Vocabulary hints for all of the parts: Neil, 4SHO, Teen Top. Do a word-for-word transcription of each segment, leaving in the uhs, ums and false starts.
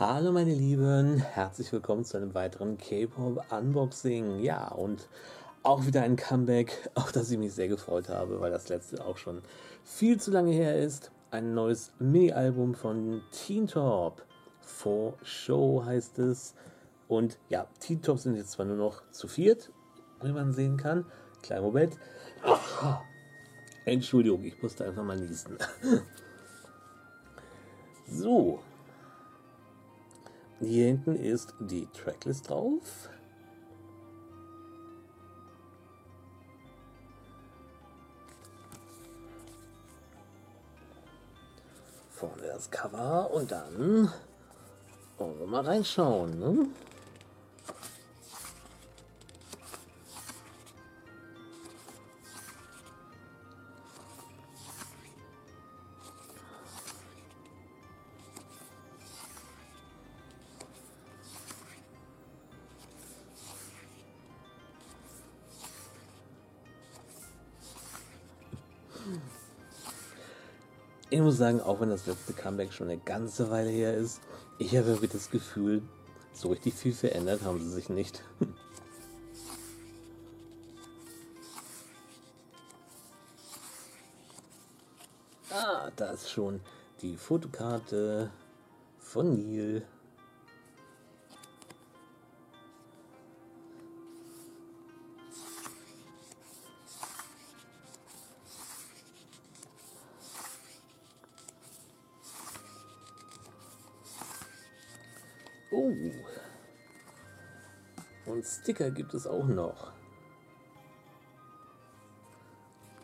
Hallo meine Lieben, herzlich willkommen zu einem weiteren K-Pop-Unboxing. Ja, und auch wieder ein Comeback, auf das ich mich sehr gefreut habe, weil das letzte auch schon viel zu lange her ist. Ein neues Mini-Album von Teen Top, four S H O heißt es. Und ja, Teen Top sind jetzt zwar nur noch zu viert, wie man sehen kann. Kleinen Moment. Ach, Entschuldigung, ich musste einfach mal niesen. So. Hier hinten ist die Tracklist drauf. Vorne das Cover und dann wollen wir mal reinschauen, ne? Ich muss sagen, auch wenn das letzte Comeback schon eine ganze Weile her ist, ich habe irgendwie das Gefühl, so richtig viel verändert haben sie sich nicht. Ah, da ist schon die Fotokarte von Neil. Oh, und Sticker gibt es auch noch.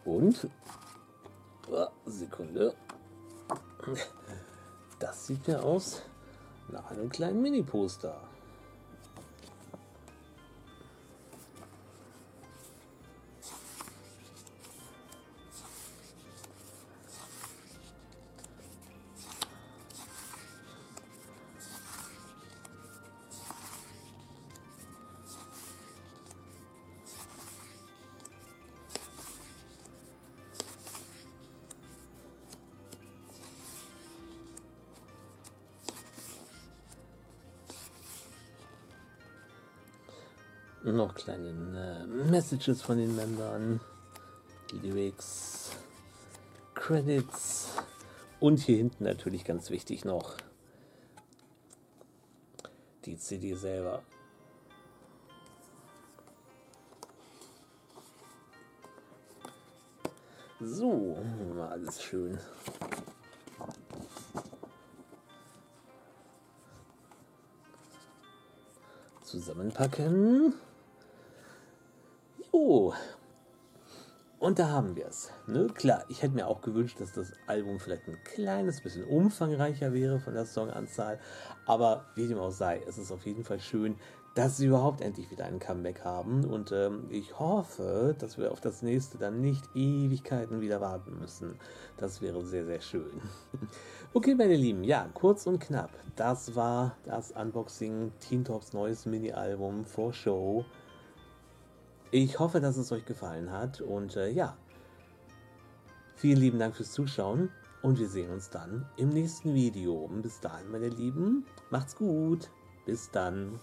Und, oh, Sekunde, das sieht ja aus nach einem kleinen Mini-Poster. Noch kleine äh, Messages von den Membern, Lyrics, Credits und hier hinten natürlich ganz wichtig noch die C D selber. So, alles schön. Zusammenpacken. Oh, und da haben wir es. Ne? Klar, ich hätte mir auch gewünscht, dass das Album vielleicht ein kleines bisschen umfangreicher wäre von der Songanzahl. Aber wie dem auch sei, es ist auf jeden Fall schön, dass sie überhaupt endlich wieder ein Comeback haben. Und ähm, ich hoffe, dass wir auf das nächste dann nicht Ewigkeiten wieder warten müssen. Das wäre sehr, sehr schön. Okay, meine Lieben, ja, kurz und knapp. Das war das Unboxing Teen Tops neues Mini-Album four S H O. Ich hoffe, dass es euch gefallen hat und äh, ja, vielen lieben Dank fürs Zuschauen und wir sehen uns dann im nächsten Video. Bis dahin, meine Lieben, macht's gut, bis dann.